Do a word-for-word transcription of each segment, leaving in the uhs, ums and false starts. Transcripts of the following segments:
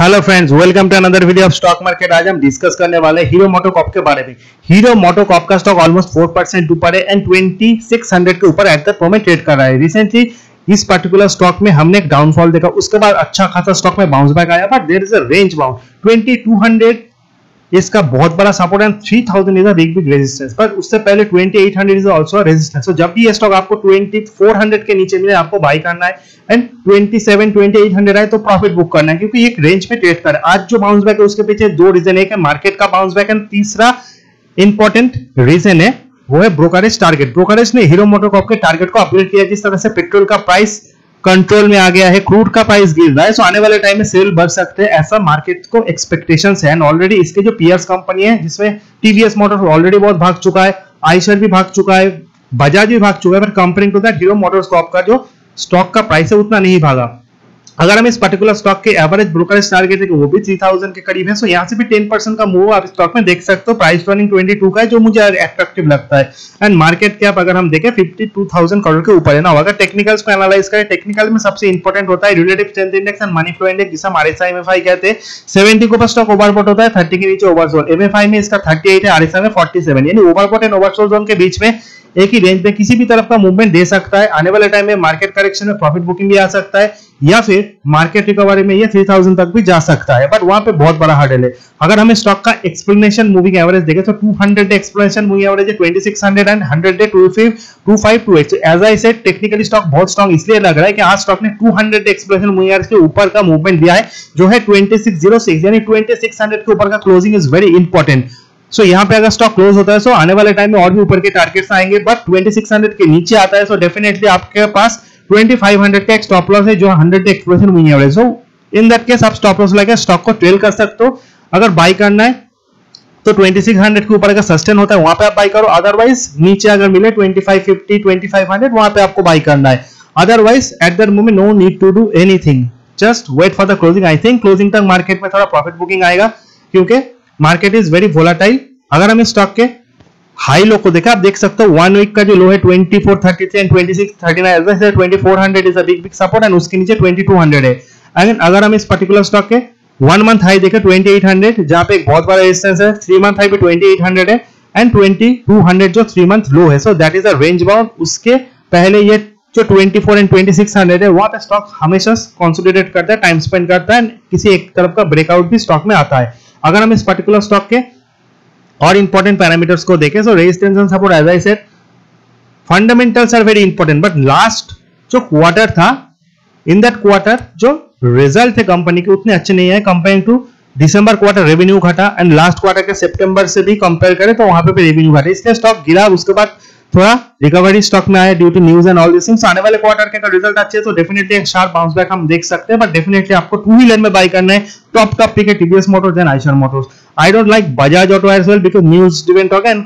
Hello friends, welcome to another video of stock market. आज हम discuss करने वाले हीरो मोटोकॉर्प के बारे में। हीरो मोटोकॉर्प का स्टॉक ऑलमोस्ट फोर परसेंट ऊपर है एंड छब्बीस सौ के ऊपर एट द मोमेंट ट्रेड कर रहा है। रिसेंटली इस पर्टिकुलर स्टॉक में हमने एक डाउनफॉल देखा, उसके बाद अच्छा खासा स्टॉक में बाउंस बैक आया, but there is a range bound. बाईस सौ इसका बहुत बड़ा support and three thousand is a big big resistance, पर उससे पहले twenty eight hundred is also a resistance. तो जब भी ये स्टॉक आपको ट्वेंटी फोर हंड्रेड के नीचे मिले, आपको बाई करना है and twenty seven twenty eight hundred आए तो प्रॉफिट बुक करना है, क्योंकि एक रेंज में ट्रेड कर। आज जो बाउंस बैक है उसके पीछे दो रीजन, एक है मार्केट का बाउंस बैक एंड तीसरा इंपॉर्टेंट रीजन है वो है ब्रोकरेज टारगेट। ब्रोकरेज ने हीरो मोटोकॉर्प के टारगेट को अपग्रेड किया। जिस तरह से पेट्रोल का प्राइस कंट्रोल में आ गया है, क्रूड का प्राइस गिर रहा है, सो आने वाले टाइम में सेल बढ़ सकते हैं, ऐसा मार्केट को एक्सपेक्टेशंस है। एंड ऑलरेडी इसके जो पीयर्स कंपनी है जिसमें टीवीएस मोटर्स ऑलरेडी बहुत भाग चुका है, आइशर भी भाग चुका है, बजाज भी भाग चुका है, पर comparing to that Hero Motors Corp का जो स्टॉक का प्राइस है उतना नहीं भागा। अगर हम इस पर्टिकुलर स्टॉक के एवरेज ब्रोकरेज टारगेट है वो भी थ्री थाउजेंड के करीब है, सो यहाँ से भी टेन परसेंट का मूव आप स्टॉक में देख सकते हो। प्राइस रनिंग ट्वेंटी टू का है जो मुझे अट्रैक्टिव लगता है। एंड मार्केट कैप अगर हम देखें फिफ्टी टू थाउजेंड करोड़ के ऊपर है ना। अगर टेक्निकल्स को एनालाइज करें, टेक्निकल में सबसे इंपॉर्टेंट होता है relative strength index and money flow index, जिसे हम आरएसआई एमएफआई कहते हैं। सेवेंटी के ऊपर स्टॉक ओवरबॉट होता है, थर्टी के नीचे ओवरसोल्ड। एमएफआई में इसका थर्टी एट है, आरएसआई में फोर्टी सेवन, यानी ओवरबॉट एंड ओवरसोल्ड जोन के बीच में एक ही रेंज में किसी भी तरफ का मूवमेंट दे सकता है। आने वाले टाइम में मार्केट करेक्शन में प्रॉफिट बुकिंग भी आ सकता है या फिर मार्केट रिकवरी में ये तीन हज़ार तक भी जा सकता है, बट वहां पे बहुत बड़ा हर्डल है। अगर हमें स्टॉक का एक्सप्लेनेशन मूविंग एवरेज देखें तो two hundred day explanation moving average है twenty six hundred and hundred day two five two eight. So as I said, technically stock बहुत स्ट्रांग इसलिए लग रहा है कि आज स्टॉक ने two hundred day explanation moving average के ऊपर का मूवमेंट दिया है, जो है ट्वेंटी सिक्स ओ सिक्स, यानी ट्वेंटी सिक्स हंड्रेड के ऊपर का closing is very important. So so, यहाँ पे अगर स्टॉक क्लोज होता है सो so, आने वाले टाइम में और भी ऊपर के टारगेट्स आएंगे, बट ट्वेंटी सिक्स हंड्रेड के नीचे आता है सो so, डेफिनेटली आपके पास ट्वेंटी फाइव हंड्रेड का एक स्टॉप लॉस है जो हंड्रेड एक्सप्लोजन हुई है। सो इन दैट केस आप स्टॉप लॉस लगा स्टॉक को ट्रेल कर सकते हो। अगर बाई करना है तो ट्वेंटी सिक्स हंड्रेड के ऊपर अगर सस्टेन होता है वहां पे आप बाई करो, अदरवाइज नीचे अगर मिले twenty five fifty twenty five hundred वहां पे आपको बाई करना है। Otherwise at that moment no need to do anything, just wait for the closing. I think closing तक मार्केट में थोड़ा प्रॉफिट बुकिंग आएगा क्योंकि मार्केट इज वेरी वोलाटाइल। अगर हम इस स्टॉक के हाई लो को देखें, आप देख सकते हो वन वीक का जो लो है twenty four thirty three and twenty six thirty nine, twenty four hundred is a big big support and उसके नीचे ट्वेंटी टू हंड्रेड है। अगर अगर हम इस पर्टिकुलर स्टॉक के वन मंथ हाई देखें ट्वेंटी एट हंड्रेड, जहां पे एक बहुत बड़ा रेजिस्टेंस है, थ्री मंथ हाई पे ट्वेंटी एट हंड्रेड है एंड ट्वेंटी टू हंड्रेड जो थ्री मंथ लो है, so that is a range bound. उसके पहले ये जो twenty four and twenty six hundred है वहां पे स्टॉक हमेशा कंसोलिडेट करता है, टाइम स्पेंड करता है, किसी एक तरफ का ब्रेकआउट भी स्टॉक में आता है। अगर हम इस पर्टिकुलर स्टॉक के और इंपॉर्टेंट पैरामीटर्स को देखें, so resistance and support as I said fundamentals are very important, but last जो क्वार्टर था इन दैट क्वार्टर जो रिजल्ट है कंपनी के उतने अच्छे नहीं है। Comparing to December quarter revenue घटा एंड लास्ट क्वार्टर के सितंबर से भी कंपेयर करें तो वहां पे भी रेवेन्यू घटा, इसलिए स्टॉक गिरा। उसके बाद थोड़ा रिकवरी स्टॉक में आया due to news and all this things. आने वाले क्वार्टर के अगर रिजल्ट अच्छे तो डेफिनेटली एक शार्प बाउंस बैक हम देख सकते हैं, बट डेफिनेटली आपको टू व्हीलर में बाई करना है। टॉप टॉप पिक है TVS Motors and Eicher Motors. I don't like Bajaj auto as well because news depend talk and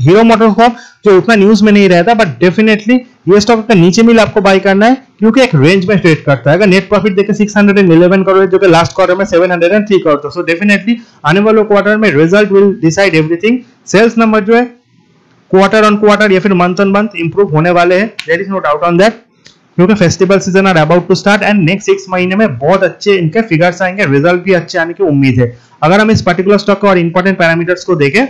Hero Motors को जो उतना न्यूज में नहीं रहता, बट डेफिनेटली ये स्टॉक का नीचे मिल आपको बाई करना है क्योंकि एक रेंज में ट्रेड करता है। अगर नेट प्रॉफिट देखें सिक्स हंड्रेड इलेवन करोड़ जो कि लास्ट क्वार्टर में सेवन हंड्रेड थ्री करोड़ था, सो डेफिनेटली आने वाले क्वार्टर में result will decide everything. Sales number जो है क्वार्टर ऑन क्वार्टर या फिर मंथ ऑन मंथ इंप्रूव होने वाले हैं, there is no doubt on that, क्योंकि festival season are about to start and next six महीने में बहुत अच्छे इनके फिगर्स आएंगे, रिजल्ट भी अच्छे आने की उम्मीद है। अगर हम इस पर्टिकुलर स्टॉक को और इंपॉर्टेंट पैरामीटर्स को देखें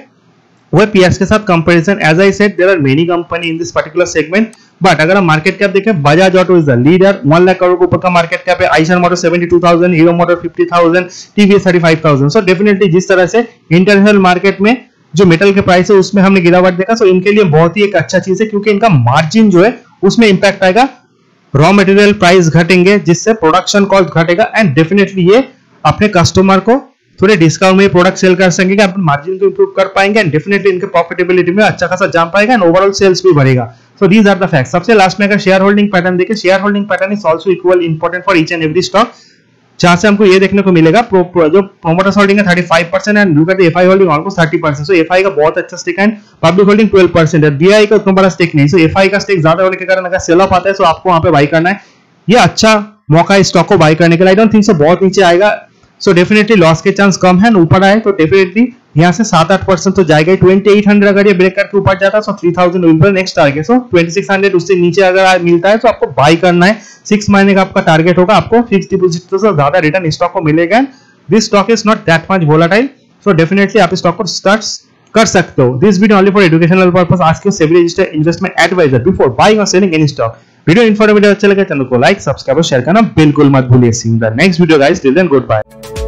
वह पीएस के साथ comparison, as I said there are many company in this particular segment, but अगर हम मार्केट कैप देखें Bajaj auto is the leader, one lakh crore के ऊपर का मार्केट कैप है। Eicher motor seventy two thousand, Hero motor fifty thousand, TVS thirty five thousand. So definitely जिस तरह से इंटरनेशनल मार्केट में जो मेटल के प्राइस है उसमें हमने गिरावट देखा, सो इनके लिए बहुत ही एक अच्छा चीज है क्योंकि इनका मार्जिन जो है उसमें इंपैक्ट आएगा। रॉ मटेरियल प्राइस घटेंगे जिससे प्रोडक्शन कॉस्ट घटेगा एंड डेफिनेटली ये अपने कस्टमर को थोड़े डिस्काउंट में प्रोडक्ट सेल कर सकेंगे, अपने मार्जिन को इंप्रूव कर पाएंगे एंड डेफिनेटली इनके प्रॉफिटेबिलिटी में अच्छा खासा जंप आएगा एंड ओवरऑल सेल्स भी बढ़ेगा। So these are the fact. सबसे लास्ट में अगर शेयर होल्डिंग पैटर्न देखें, share holding pattern is also equal important for each and every stock, जहां से हमको ये देखने को मिलेगा प्रो, प्रो, जो प्रोमोटर्स होल्डिंग है thirty five percent and look at the FI holding almost thirty percent, so FI का बहुत अच्छा स्टेक है and public holding twelve percent है, बीआई का उतना बड़ा स्टेक नहीं। सो एफआई का स्टेक ज्यादा होने के कारण अगर सेल ऑफ आता है सो आपको वहां पे बाई करना है। ये अच्छा मौका है स्टॉक को बाई करने के लिए, आई डोंट थिंक सो बहुत नीचे आएगा, सो डेफिनेटली लॉस के चांस कम है। ऊपर आए तो डेफिनेटली यहाँ से सात आठ परसेंट तो जाएगा। ट्वेंटी एट हंड्रेड अगर ये ब्रेक करके ऊपर जाता है so three thousand will next target, so twenty six hundred उससे नीचे अगर मिलता है तो आपको बाई करना है। सिक्स महीने का आपका टारगेट होगा, आपको फिक्स डिपोजिट से ज्यादा रिटर्न स्टॉक को मिलेगा। This stock is not that much volatile, so definitely आप स्टॉक को स्टार्ट कर सकते हो। This video only for educational purpose. आज के SEBI register investment advisor before buying और selling any stock. Video informative अच्छा लगे चैनल को लाइक सब्सक्राइब और शेयर करना बिल्कुल मत भूलिए। See you in the next video guys, till then good bye.